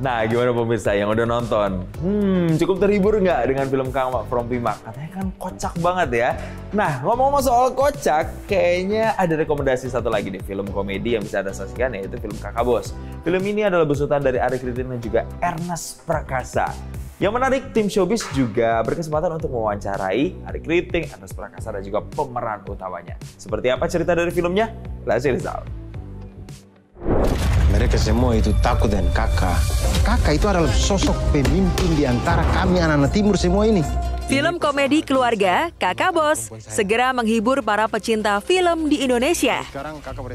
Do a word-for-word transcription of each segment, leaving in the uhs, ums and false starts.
Nah, gimana pemirsa yang udah nonton? Hmm, cukup terhibur nggak dengan film Kangmak From Pimak? Katanya kan kocak banget ya. Nah, ngomong-ngomong soal kocak, kayaknya ada rekomendasi satu lagi nih film komedi yang bisa Anda saksikan, yaitu film Kaka Boss. Film ini adalah besutan dari Ari Kriting dan juga Ernest Prakasa. Yang menarik, tim showbiz juga berkesempatan untuk mewawancarai Ari Kriting, Ernest Prakasa, dan juga pemeran utamanya. Seperti apa cerita dari filmnya? Let's check it out. Mereka semua itu takut dan Kaka. Kaka itu adalah sosok pemimpin di antara kami anak-anak timur semua ini. Film komedi keluarga Kaka Boss segera menghibur para pecinta film di Indonesia.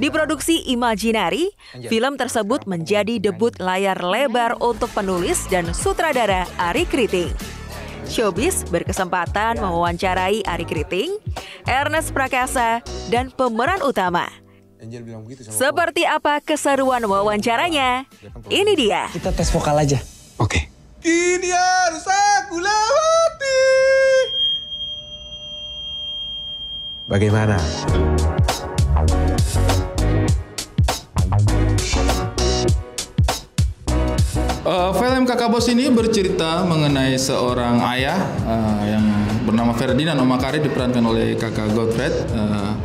Diproduksi Imaginary, film tersebut menjadi debut layar lebar untuk penulis dan sutradara Ari Kriting. Showbiz berkesempatan mewawancarai Ari Kriting, Ernest Prakasa, dan pemeran utama. Seperti apa keseruan wawancaranya? Ini dia. Kita tes vokal aja. Oke. Ini harus aku lewati. Bagaimana? Uh, film Kaka Boss ini bercerita mengenai seorang ayah uh, yang bernama Ferdinand Omakari, diperankan oleh kakak Godfrey. Uh,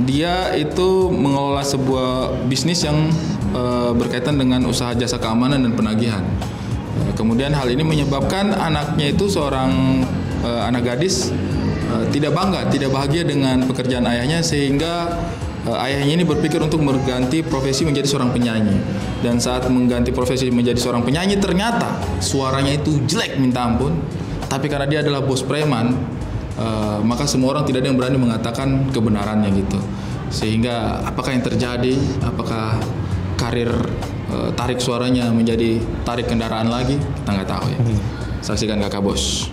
Dia itu mengelola sebuah bisnis yang uh, berkaitan dengan usaha jasa keamanan dan penagihan. Uh, kemudian hal ini menyebabkan anaknya itu seorang uh, anak gadis uh, tidak bangga, tidak bahagia dengan pekerjaan ayahnya, sehingga uh, ayahnya ini berpikir untuk mengganti profesi menjadi seorang penyanyi. Dan saat mengganti profesi menjadi seorang penyanyi, ternyata suaranya itu jelek minta ampun. Tapi karena dia adalah bos preman, Uh, maka semua orang tidak ada yang berani mengatakan kebenarannya gitu. Sehingga apakah yang terjadi? Apakah karir uh, tarik suaranya menjadi tarik kendaraan lagi? Kita nggak tahu ya. Hmm. Saksikan Kaka Boss.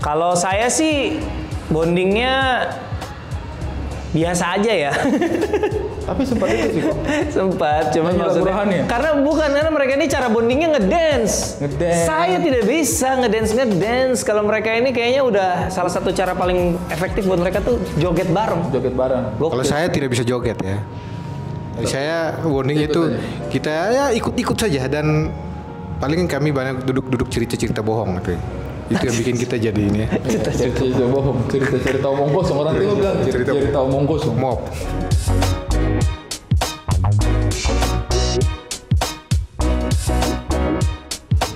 Kalau saya sih bondingnya biasa aja ya. Tapi sempat itu sih kok. Sempat, cuman maksudnya ya? Karena bukan, karena mereka ini cara bondingnya ngedance. Ngedance. Saya tidak bisa ngedance ngedance. Kalau mereka ini kayaknya udah salah satu cara paling efektif buat mereka tuh joget bareng. Joget bareng. Kalau saya tidak bisa joget ya. Tuh. Saya bonding ikut itu aja. Kita ya ikut-ikut saja, dan paling kami banyak duduk-duduk cerita-cerita bohong gitu. Itu yang bikin kita jadi ini ya. Cerita-cerita bohong, cerita-cerita omong kosong. Orang itu bilang cerita-cerita omong kosong. Mop.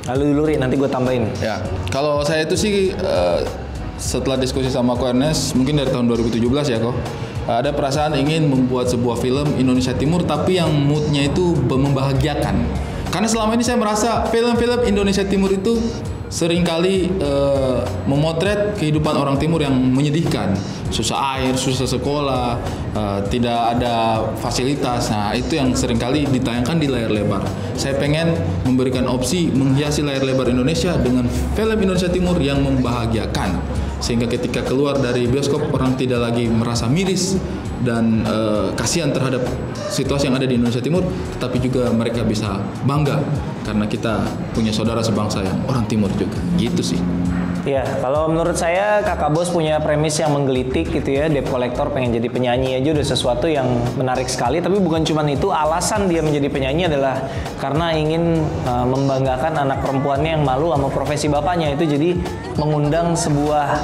Lalu dulu Ri, nanti gue tambahin. Ya, kalau saya itu sih uh, setelah diskusi sama Ko Ernest, mungkin dari tahun dua ribu tujuh belas ya kok, ada perasaan ingin membuat sebuah film Indonesia Timur tapi yang moodnya itu membahagiakan. Karena selama ini saya merasa film-film Indonesia Timur itu seringkali uh, memotret kehidupan orang timur yang menyedihkan. Susah air, susah sekolah, uh, tidak ada fasilitas. Nah, itu yang seringkali ditayangkan di layar lebar. Saya pengen memberikan opsi menghiasi layar lebar Indonesia dengan film Indonesia Timur yang membahagiakan. Sehingga ketika keluar dari bioskop, orang tidak lagi merasa miris dan uh, kasihan terhadap situasi yang ada di Indonesia Timur, tetapi juga mereka bisa bangga karena kita punya saudara sebangsa yang orang timur juga, gitu sih. Ya, kalau menurut saya Kaka Boss punya premis yang menggelitik gitu ya. Debt collector pengen jadi penyanyi aja udah sesuatu yang menarik sekali. Tapi bukan cuma itu, alasan dia menjadi penyanyi adalah karena ingin uh, membanggakan anak perempuannya yang malu sama profesi bapaknya. Itu jadi mengundang sebuah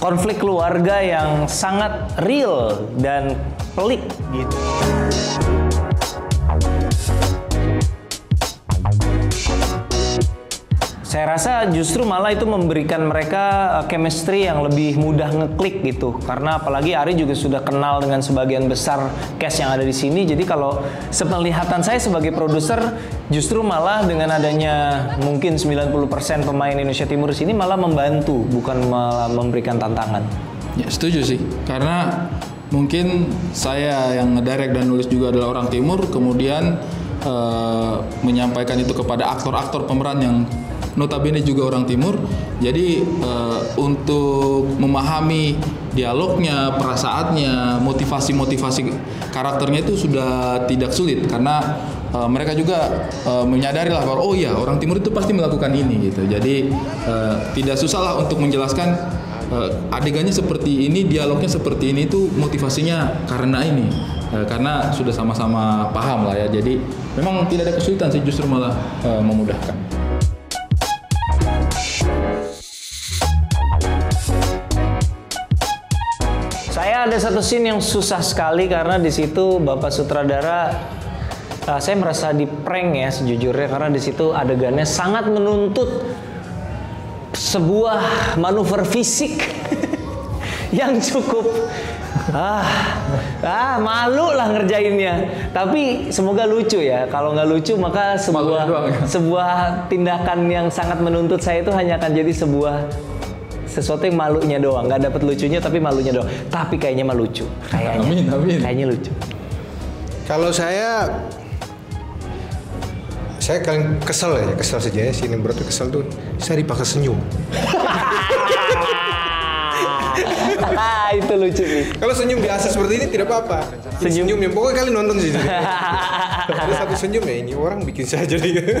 konflik keluarga yang sangat real dan pelik gitu. Saya rasa justru malah itu memberikan mereka chemistry yang lebih mudah ngeklik gitu. Karena apalagi Ari juga sudah kenal dengan sebagian besar cast yang ada di sini. Jadi kalau sepenglihatan saya sebagai produser, justru malah dengan adanya mungkin sembilan puluh persen pemain Indonesia Timur sini malah membantu, bukan malah memberikan tantangan. Ya, setuju sih. Karena mungkin saya yang ngedirect dan nulis juga adalah orang timur, kemudian uh, menyampaikan itu kepada aktor-aktor pemeran yang notabene juga orang timur, jadi uh, untuk memahami dialognya, perasaannya, motivasi-motivasi karakternya itu sudah tidak sulit karena uh, mereka juga uh, menyadari lah bahwa oh ya orang timur itu pasti melakukan ini gitu, jadi uh, tidak susah lah untuk menjelaskan uh, adegannya seperti ini, dialognya seperti ini, itu motivasinya karena ini, uh, karena sudah sama-sama paham lah ya. Jadi memang tidak ada kesulitan sih, justru malah uh, memudahkan. Ada satu scene yang susah sekali karena di situ bapak sutradara, uh, saya merasa di prank ya sejujurnya, karena di situ adegannya sangat menuntut sebuah manuver fisik yang cukup ah ah malu lah ngerjainnya, tapi semoga lucu ya. Kalau nggak lucu maka sebuah sebuah tindakan yang sangat menuntut saya itu hanya akan jadi sebuah sesuatu yang malunya doang, nggak dapet lucunya tapi malunya doang. Tapi kayaknya mah lucu. Kayaknya. Amin, amin. Kayaknya lucu. Kalau saya, saya kalian kesel ya, kesel saja ya. Sini berat kesel tuh, saya dipaksa senyum. Ah, itu lucu nih. Kalau senyum biasa seperti ini tidak apa-apa. Senyum, senyum yang pokoknya kalian nonton sih. Ada satu senyum ya, ini orang bikin saya jadi.